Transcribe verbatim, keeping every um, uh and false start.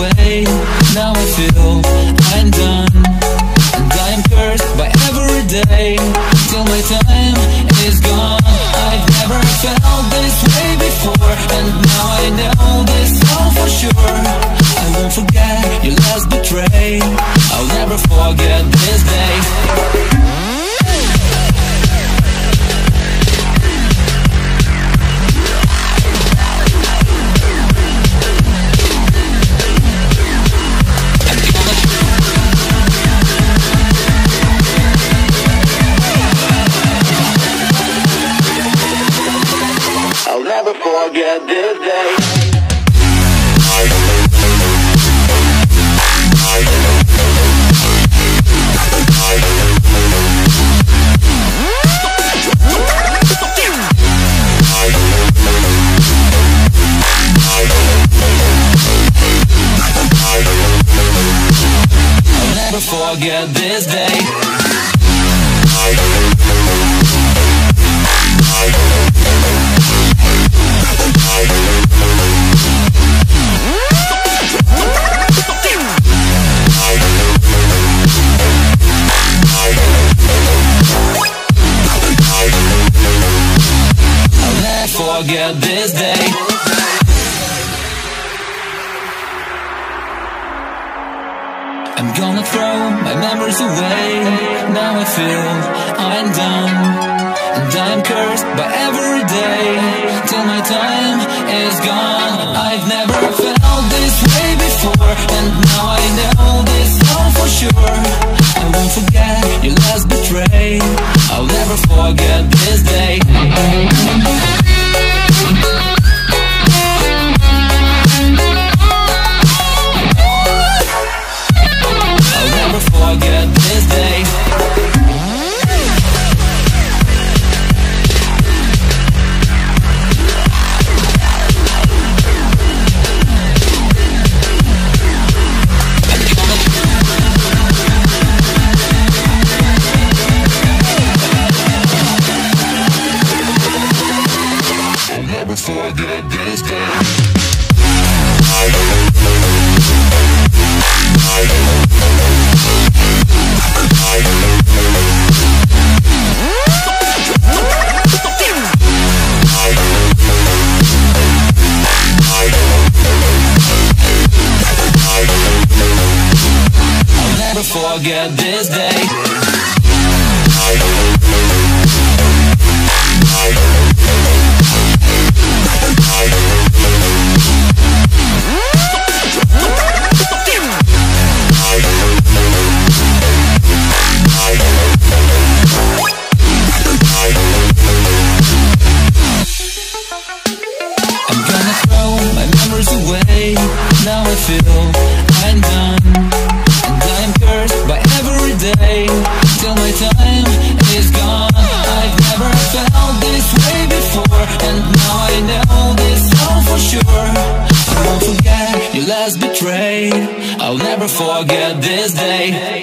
away. Now I feel I'm done, and I am cursed by every day till my time is gone. I've never felt this way before, and now I know this all for sure. I won't forget your last betray. I'll never forget this day. Forget this day. I'll never forget this day. I'll never forget this day. I'm gonna throw my memories away. Now I feel I'm done, and I'm cursed by every day till my time is gone. I've never felt this way before, and now I know this all for sure. I won't forget your last betray. I'll never forget this day. Forget this day. I'll never forget this day. I'll never forget this day. I'm gonna throw my memories away. Now I feel I'm done, cursed by every day till my time is gone. I've never felt this way before, and now I know this all for sure. I won't forget your last betray. I'll never forget this day.